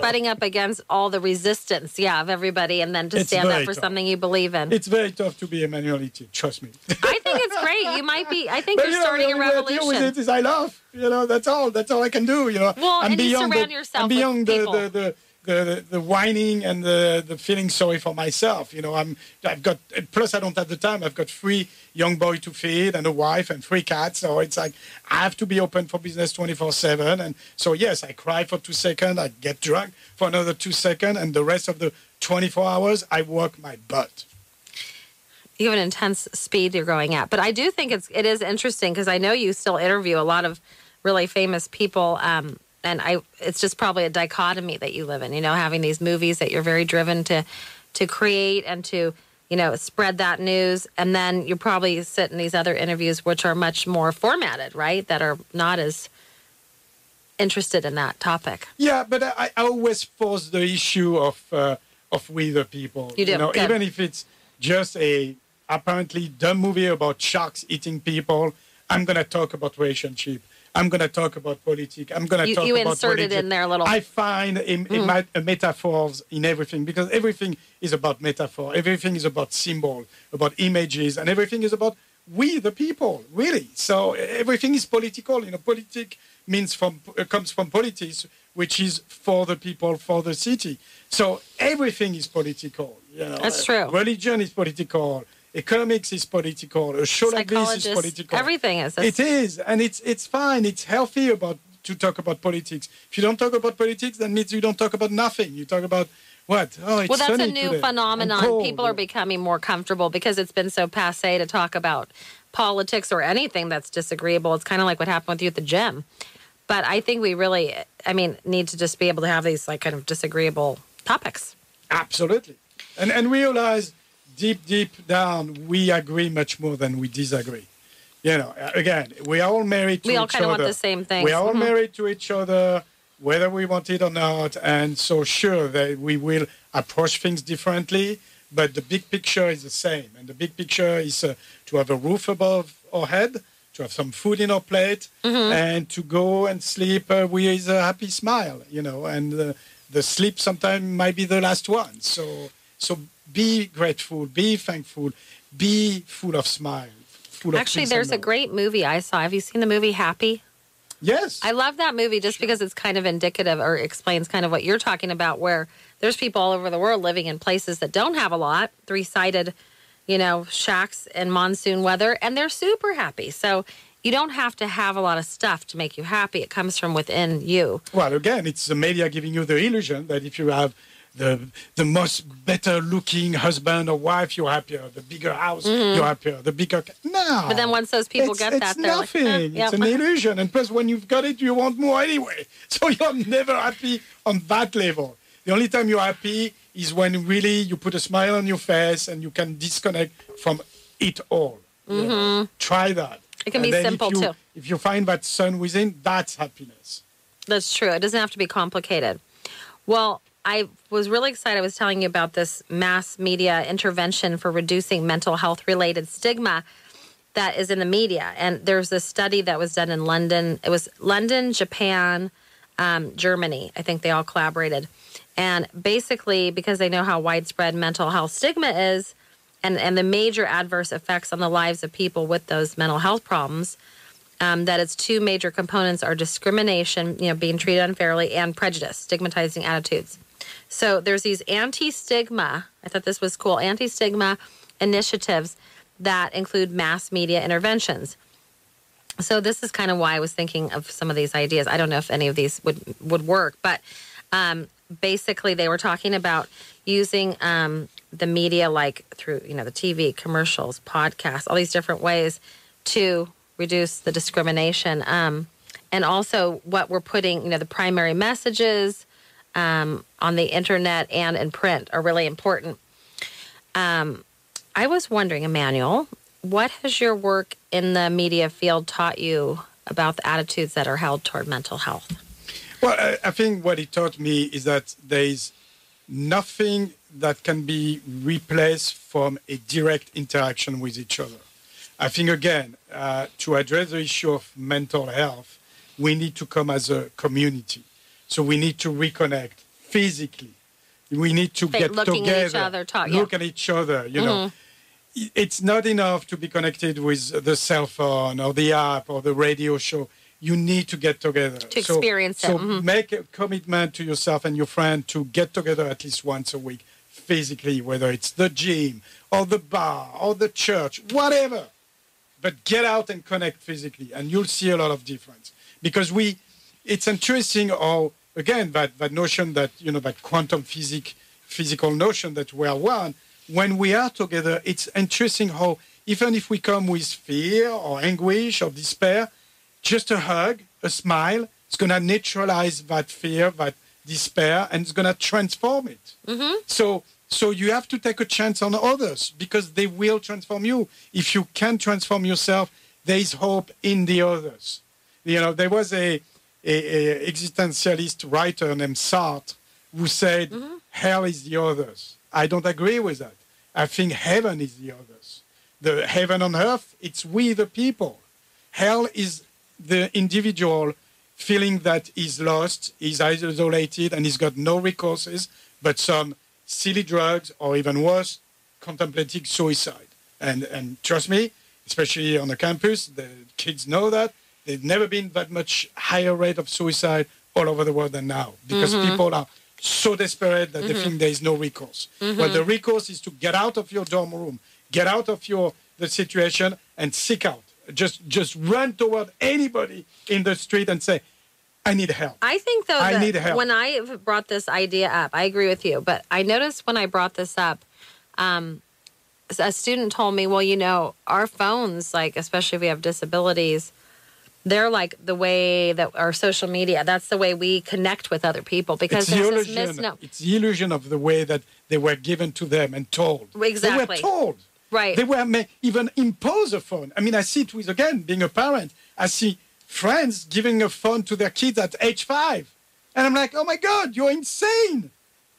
butting up against all the resistance, of everybody, and then to stand up for something you believe in. It's very tough to be Emmanuel Itier, trust me. I think it's great. You might be. I think you're starting a revolution. The only way I deal with it is I love. You know, that's all. That's all I can do. You know, well, and you surround yourself with people. I'm beyond the whining and the feeling sorry for myself. You know, I've got, plus I don't have the time. I've got 3 young boys to feed and a wife and 3 cats. So it's like, I have to be open for business 24/7. And so, yes, I cry for 2 seconds. I get drunk for another 2 seconds. And the rest of the 24 hours, I work my butt. You have an intense speed you're going at. But I do think it is interesting because I know you still interview a lot of really famous people, it's just probably a dichotomy that you live in, you know, having these movies that you're very driven to create and to, you know, spread that news. And then you probably sit in these other interviews, which are much more formatted, right, that are not as interested in that topic. Yeah, but I always pose the issue of We The People. You do. You know, even if it's just a apparently dumb movie about sharks eating people, I'm going to talk about relationship. I'm going to talk about politics. I'm going to talk about politics. You inserted in there a little. I find metaphors in everything, because everything is about metaphor. Everything is about symbol, about images, and everything is about we, the people, really. So everything is political. You know, politics comes from politics, which is for the people, for the city. So everything is political. You know, that's true. Religion is political. Economics is political. A show like this is political. Everything is. It is, and it's fine. It's healthy to talk about politics. If you don't talk about politics, that means you don't talk about nothing. You talk about what? Oh, it's well, that's sunny a new today. Phenomenon. People are becoming more comfortable because it's been so passé to talk about politics or anything that's disagreeable. It's kind of like what happened with you at the gym. But I think we really, need to just be able to have these like kind of disagreeable topics. Absolutely, and realize. Deep down, we agree much more than we disagree. You know, again, we are all married to each other. We all kind of want the same things. We are all married to each other, whether we want it or not. And so, sure, that we will approach things differently, but the big picture is the same. And the big picture is to have a roof above our head, to have some food in our plate, and to go and sleep with a happy smile, you know. And the sleep sometimes might be the last one. So be grateful, be thankful, be full of smile. Actually, there's a great movie I saw. Have you seen the movie Happy? Yes. I love that movie just because it's kind of indicative or explains kind of what you're talking about, where there's people all over the world living in places that don't have a lot, 3-sided, you know, shacks in monsoon weather, and they're super happy. So you don't have to have a lot of stuff to make you happy. It comes from within you. Well, again, it's the media giving you the illusion that if you have the most better looking husband or wife, you're happier. The bigger house, you're happier. The bigger... No. But then once those people get that, they're nothing. Like, eh, yeah. It's an illusion. And plus, when you've got it, you want more anyway. So you're never happy on that level. The only time you're happy is when really you put a smile on your face and you can disconnect from it all. Mm-hmm. Yeah. Try that. It can be simple, too. If you find that sun within, that's happiness. That's true. It doesn't have to be complicated. Well, I was really excited. I was telling you about this mass media intervention for reducing mental health-related stigma that is in the media. And there's this study that was done in London. It was London, Japan, Germany. I think they all collaborated. And basically, because they know how widespread mental health stigma is and the major adverse effects on the lives of people with those mental health problems, that its two major components are discrimination, you know, being treated unfairly, and prejudice, stigmatizing attitudes. So there's these anti-stigma, I thought this was cool, anti-stigma initiatives that include mass media interventions. So this is kind of why I was thinking of some of these ideas. I don't know if any of these would work, but basically they were talking about using the media, like through, you know, the TV, commercials, podcasts, all these different ways to reduce the discrimination. And also what we're putting, you know, the primary messages on the internet and in print are really important. I was wondering, Emmanuel, what has your work in the media field taught you about the attitudes that are held toward mental health? Well, I think what it taught me is that there is nothing that can be replaced from a direct interaction with each other. I think, again, to address the issue of mental health, we need to come as a community. So we need to reconnect physically. We need to get together, looking at each other, look at each other, you know. It's not enough to be connected with the cell phone or the app or the radio show. You need to get together. To experience it. So make a commitment to yourself and your friend to get together at least once a week physically, whether it's the gym or the bar or the church, whatever. But get out and connect physically, and you'll see a lot of difference. Because it's interesting how, again, that notion that, you know, that quantum physical notion that we are one, when we are together, it's interesting how, even if we come with fear or anguish or despair, just a hug, a smile, it's going to neutralize that fear, that despair, and it's going to transform it. So you have to take a chance on others because they will transform you. If you can transform yourself, there is hope in the others. You know, there was a existentialist writer named Sartre who said, hell is the others. I don't agree with that. I think heaven is the others. The heaven on earth, it's we the people. Hell is the individual feeling that he's lost, he's isolated, and he's got no resources, but some silly drugs, or even worse, contemplating suicide. And trust me, especially on the campus, the kids know that. There's never been that much higher rate of suicide all over the world than now, because people are so desperate that they think there is no recourse. Well, the recourse is to get out of your dorm room, get out of the situation, and seek out. Just run toward anybody in the street and say, I need help. I think, though, that when I brought this idea up, I agree with you, but I noticed when I brought this up, a student told me, well, you know, our phones, like, especially if we have disabilities, they're like the way that our social media, that's the way we connect with other people because there's this misnomer. It's the illusion of the way that they were given to them and told. Exactly. They were told. Right. They were even imposed a phone. I mean, I see it with, again, being a parent, I see friends giving a phone to their kids at age 5. And I'm like, oh, my God, you're insane.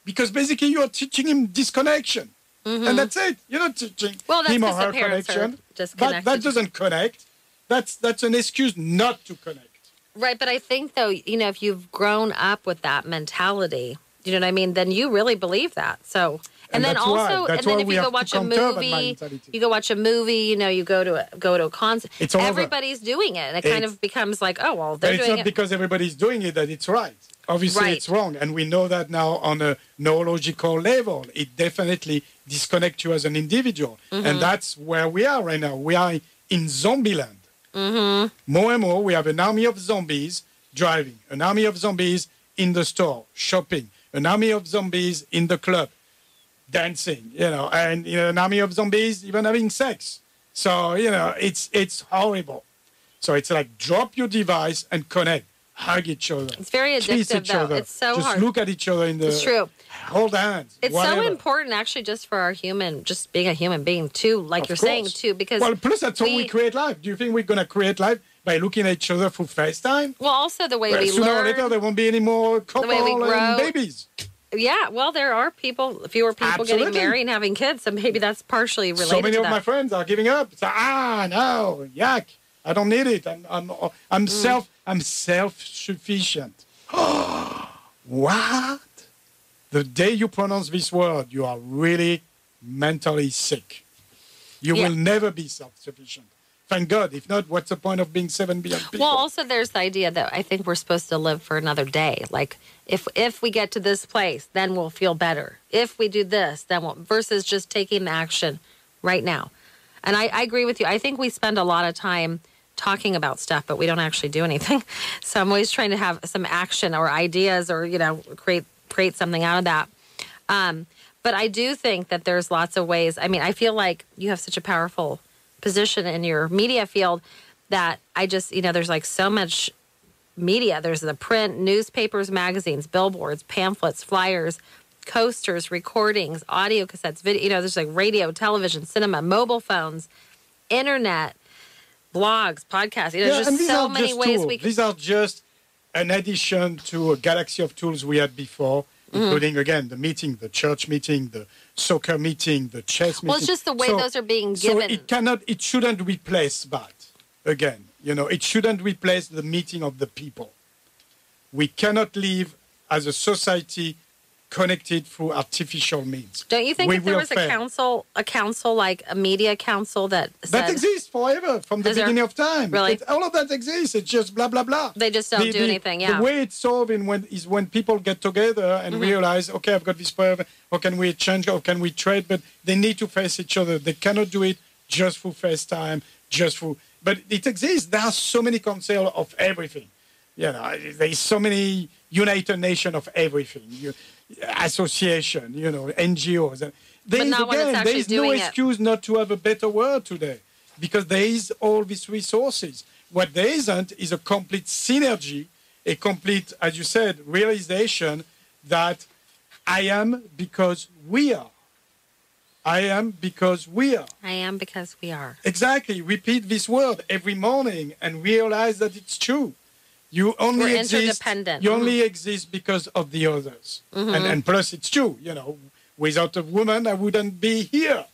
Because basically you're teaching him disconnection. And that's it. You're not teaching him or her connection. That doesn't connect. That's an excuse not to connect. Right, but I think, though, you know, if you've grown up with that mentality, you know what I mean, then you really believe that. So... And then also, and then if you go watch a movie, you know, you go to a concert. Everybody's doing it, and it kind of becomes like, oh, well, they're doing it. But it's not because everybody's doing it that it's right. Obviously, it's wrong, and we know that now on a neurological level. It definitely disconnects you as an individual, and that's where we are right now. We are in zombie land. More and more, we have an army of zombies driving, an army of zombies in the store, shopping, an army of zombies in the club dancing, you know, and an army of zombies even having sex. So, you know, it's horrible. So it's like drop your device and connect. Hug each other. It's very addictive, though. Other. It's so just hard. Just look at each other in the... It's true. Hold hands. It's whatever. So important, actually, just for our human, just being a human being, too, like of you're course. Saying, too, because... Well, plus that's how we create life. Do you think we're going to create life by looking at each other through FaceTime? Well, also the way we learn... Sooner or later, there won't be any more couple and babies. Yeah, well, there are fewer people Absolutely. Getting married and having kids, so maybe that's partially related to that. So many of my friends are giving up. It's like, no, yuck. I don't need it. I'm self-sufficient. What? The day you pronounce this word, you are really mentally sick. You will never be self-sufficient. Thank God. If not, what's the point of being 7 billion people? Well, also there's the idea that I think we're supposed to live for another day. Like if we get to this place, then we'll feel better. If we do this, then we'll, versus just taking the action right now. And I agree with you. I think we spend a lot of time talking about stuff, but we don't actually do anything. So I'm always trying to have some action or ideas or, you know, create something out of that. But I do think that there's lots of ways. I mean, I feel like you have such a powerful position in your media field that I just, you know, there's like so much media. There's the print, newspapers, magazines, billboards, pamphlets, flyers, coasters, recordings, audio cassettes, video, you know, there's like radio, television, cinema, mobile phones, internet, blogs, podcasts. You know, there's just so many ways we can... These are just an addition to a galaxy of tools we had before, including, again, the meeting, the church meeting, the soccer meeting, the chess meeting. Well, it's just the way those are being given. So it shouldn't replace that, again. You know, it shouldn't replace the meeting of the people. We cannot live as a society connected through artificial means. Don't you think if there was a council, like a media council that said... That exists forever from the beginning of time. Really? All of that exists. It's just blah, blah, blah. They just don't do anything, yeah. The way it's solved is when people get together and realize, okay, I've got this problem, or can we exchange, or can we trade? But they need to face each other. They cannot do it just through FaceTime, just through... But it exists. There are so many councils of everything. You know, there's so many United Nations of everything. Association, you know, NGOs. There is no excuse not to have a better world today because there is all these resources. What there isn't is a complete synergy, a complete, as you said, realization that I am because we are. I am because we are. I am because we are. Exactly. Repeat this word every morning and realize that it's true. You only exist because of the others. And plus, it's true. You know, without a woman, I wouldn't be here.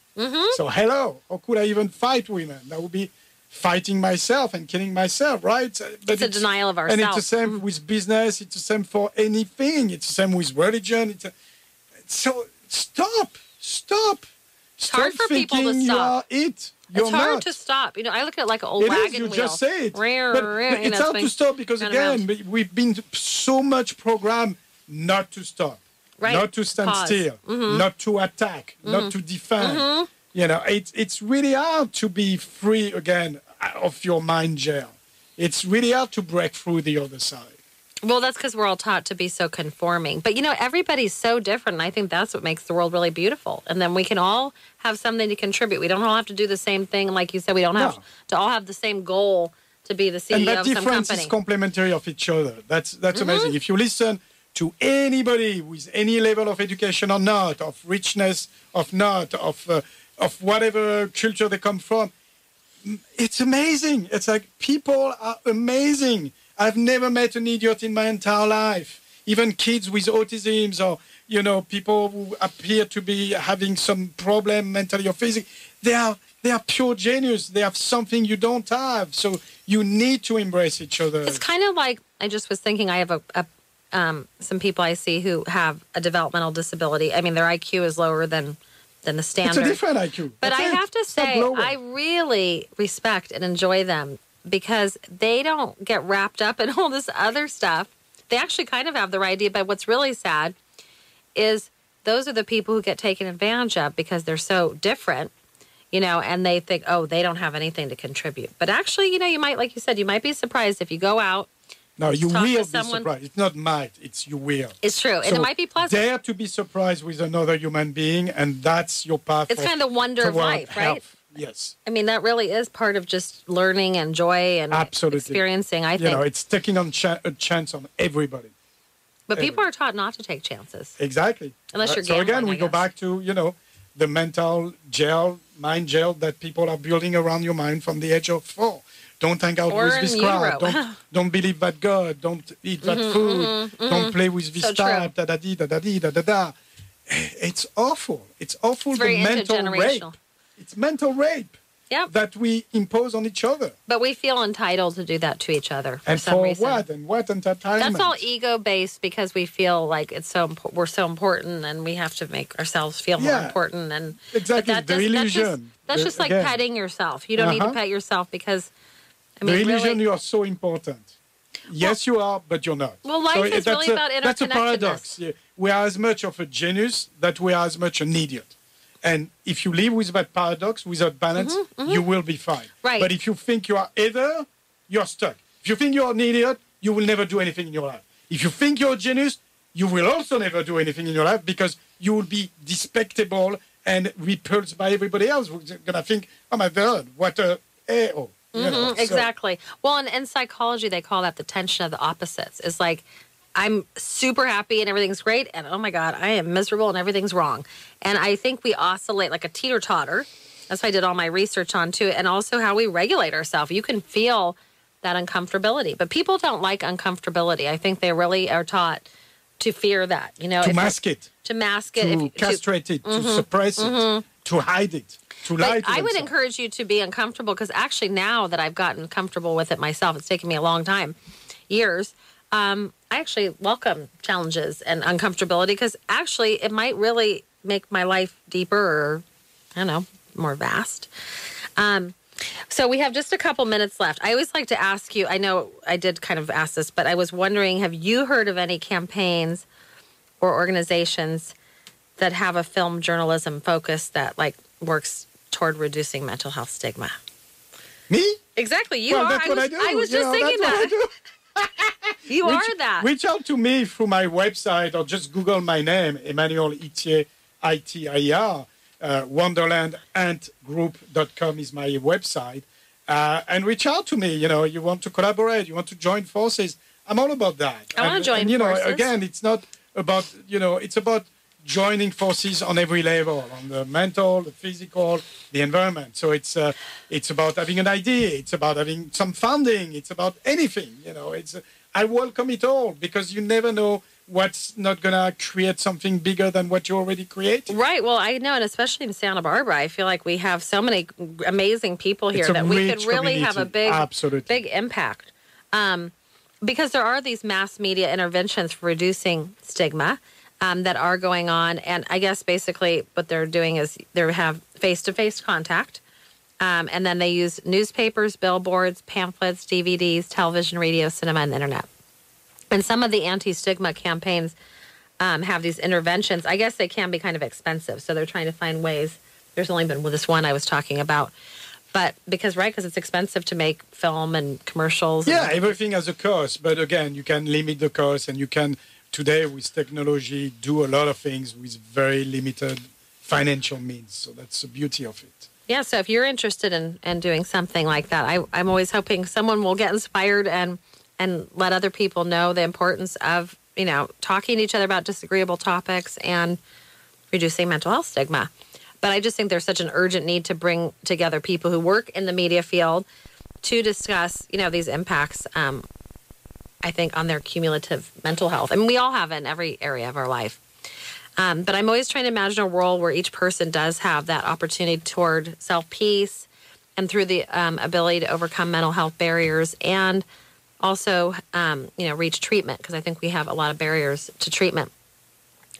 So hello, how could I even fight women? I would be fighting myself and killing myself, right? But it's a denial of ourselves. And it's the same with business. It's the same for anything. It's the same with religion. So stop. It's hard for people to stop. You know, I look at it like an old wagon wheel. Just say it. It's hard to stop because, again, we've been so much programmed not to stop, not to stand still, not to attack, not to defend. You know, it's really hard to be free, again, of your mind jail. It's really hard to break through the other side. Well, that's because we're all taught to be so conforming. But, you know, everybody's so different, and I think that's what makes the world really beautiful. And then we can all have something to contribute. We don't all have to do the same thing. Like you said, we don't have to all have the same goal to be the CEO of some company. And that difference is complementary of each other. That's amazing. If you listen to anybody with any level of education or not, of richness, of whatever culture they come from, it's amazing. It's like people are amazing. I've never met an idiot in my entire life. Even kids with autism or, you know, people who appear to be having some problem mentally or physically, they are pure genius. They have something you don't have. So you need to embrace each other. It's kind of like, I just was thinking I have some people I see who have a developmental disability. I mean, their IQ is lower than the standard. It's a different IQ. But I have to say, I really respect and enjoy them, because they don't get wrapped up in all this other stuff. They actually kind of have their idea, but what's really sad is those are the people who get taken advantage of because they're so different, you know, and they think, oh, they don't have anything to contribute. But actually, you know, you might, like you said, you might be surprised if you go out Now, you will be surprised. It's not might, it's you will. It's true. And so it might be pleasant. Dare to be surprised with another human being, and that's your path. It's kind of the wonder of life, right? Yes. I mean, that really is part of just learning and joy and experiencing, I think. You know, it's taking on a chance on everybody. But people are taught not to take chances. Exactly. Unless you're gambling, so again, we go back to, you know, the mental jail, mind jail that people are building around your mind from the age of 4. Don't hang out with this crowd. Don't believe that God. Don't eat that food. Don't play with this type. Da-da-dee-da-da-dee-da-da-da. It's awful. It's awful. It's very intergenerational. It's mental rape that we impose on each other. But we feel entitled to do that to each other for some reason. And for what? And what entitlement? That's all ego-based because we feel like it's we're so important and we have to make ourselves feel more important. And exactly, the illusion. That's just like petting yourself. You don't need to pet yourself because, I mean, the illusion you are so important. Yes, you are, but you're not. Well, life is really about interconnectedness. That's a paradox. Yeah. We are as much of a genius that we are as much an idiot. And if you live with that paradox, without balance, you will be fine. Right. But if you think you are either, you're stuck. If you think you're an idiot, you will never do anything in your life. If you think you're a genius, you will also never do anything in your life because you will be despicable and repulsed by everybody else. We're going to think, oh, my God, what a a-hole. You know, exactly. So. Well, and in psychology, they call that the tension of the opposites. It's like, I'm super happy and everything's great, and oh my God, I am miserable and everything's wrong. And I think we oscillate like a teeter-totter. That's what I did all my research on too, and also how we regulate ourselves. You can feel that uncomfortability, but people don't like uncomfortability. I think they really are taught to fear that, you know, to mask it, to castrate it, to suppress it, to hide it. I would encourage you to be uncomfortable because actually now that I've gotten comfortable with it myself, it's taken me a long time, years. I actually welcome challenges and uncomfortability because actually it might really make my life deeper or, I don't know, more vast. So we have just a couple minutes left. I always like to ask you, I know I did kind of ask this, but I was wondering, have you heard of any campaigns or organizations that have a film journalism focus that like works toward reducing mental health stigma? Me? Exactly. You are. That's what I do. I was just thinking that. You are that. Reach out to me through my website or just Google my name, Emmanuel Itier, I-T-I-E-R. WonderlandAntGroup.com is my website. And reach out to me. You know, you want to collaborate, you want to join forces. I'm all about that. I want to join forces. You know, again, it's not about, you know, it's about joining forces on every level, on the mental, the physical, the environment. So it's about having an idea. It's about having some funding. It's about anything. You know, it's I welcome it all because you never know what's not going to create something bigger than what you already create. Right. Well, I know, and especially in Santa Barbara, I feel like we have so many amazing people here that we could really have a big, big impact. Because there are these mass media interventions for reducing stigma. That are going on, and I guess basically what they're doing is they have face-to-face contact, and then they use newspapers, billboards, pamphlets, DVDs, television, radio, cinema, and the internet. And some of the anti-stigma campaigns have these interventions. I guess they can be kind of expensive, so they're trying to find ways. There's only been this one I was talking about. But because, right, because it's expensive to make film and commercials. Yeah, everything has a cost, but again, you can limit the cost, and you can... Today, with technology, do a lot of things with very limited financial means. So that's the beauty of it. Yeah, so if you're interested in doing something like that, I'm always hoping someone will get inspired and let other people know the importance of, you know, talking to each other about disagreeable topics and reducing mental health stigma. But I just think there's such an urgent need to bring together people who work in the media field to discuss, you know, these impacts I think, on their cumulative mental health. I mean, we all have it in every area of our life. But I'm always trying to imagine a world where each person does have that opportunity toward self-peace and through the ability to overcome mental health barriers and also, you know, reach treatment because I think we have a lot of barriers to treatment.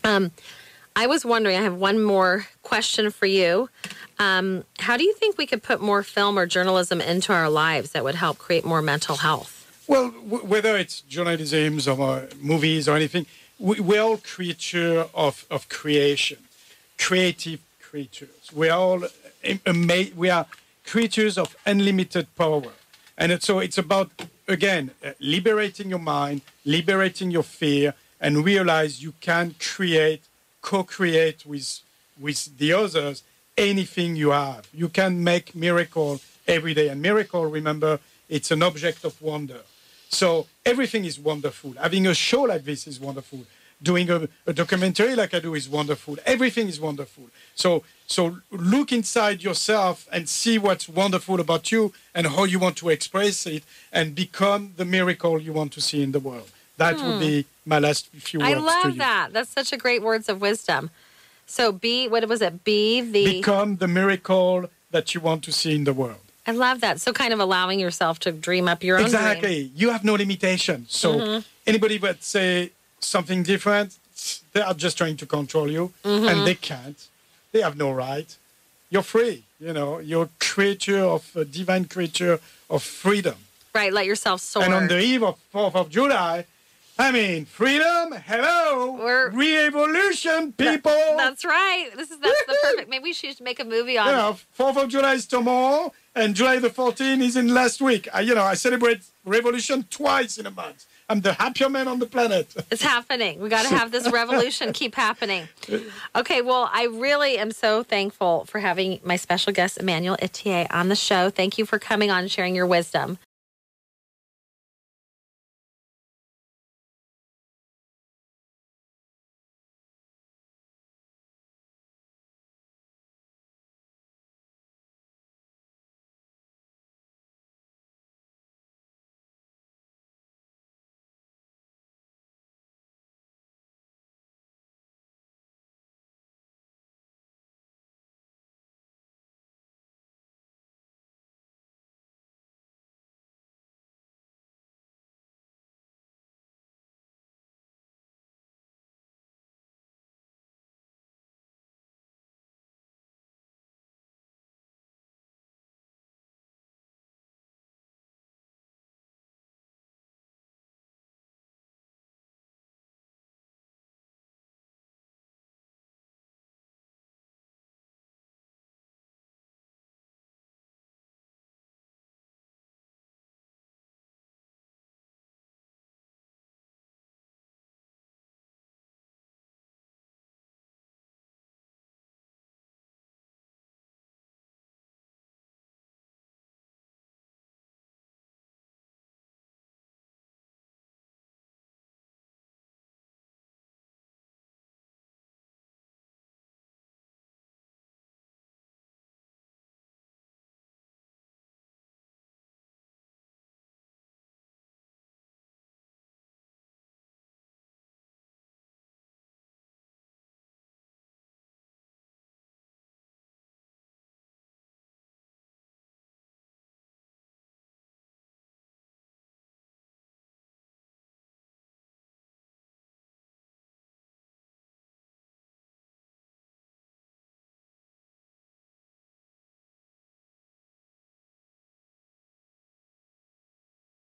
I was wondering, I have one more question for you. How do you think we could put more film or journalism into our lives that would help create more mental health? Well, whether it's journalism or movies or anything, we're all creatures of creation, creative creatures. We're all we are creatures of unlimited power. And so it's about again, liberating your mind, liberating your fear, and realize you can create, co-create with the others anything you have. You can make miracle every day. And miracle, remember, it's an object of wonder. So everything is wonderful. Having a show like this is wonderful. Doing a documentary like I do is wonderful. Everything is wonderful. So look inside yourself and see what's wonderful about you and how you want to express it and become the miracle you want to see in the world. That would be my last few words to you. I love that. That's such a great words of wisdom. So become the miracle that you want to see in the world. I love that. So kind of allowing yourself to dream up your own dream. You have no limitation. So anybody that say something different, they are just trying to control you, and they can't. They have no right. You're free. You know, you're a divine creature of freedom. Right, let yourself soar. And on the eve of 4th of July, I mean, freedom, hello, re-evolution, people. That's right. That's the perfect. Maybe we should make a movie on it. 4th of July is tomorrow, and July the 14th is in last week. I celebrate revolution twice in a month. I'm the happier man on the planet. It's happening. We got to have this revolution keep happening. Okay, well, I really am so thankful for having my special guest, Emmanuel Itier, on the show. Thank you for coming on and sharing your wisdom.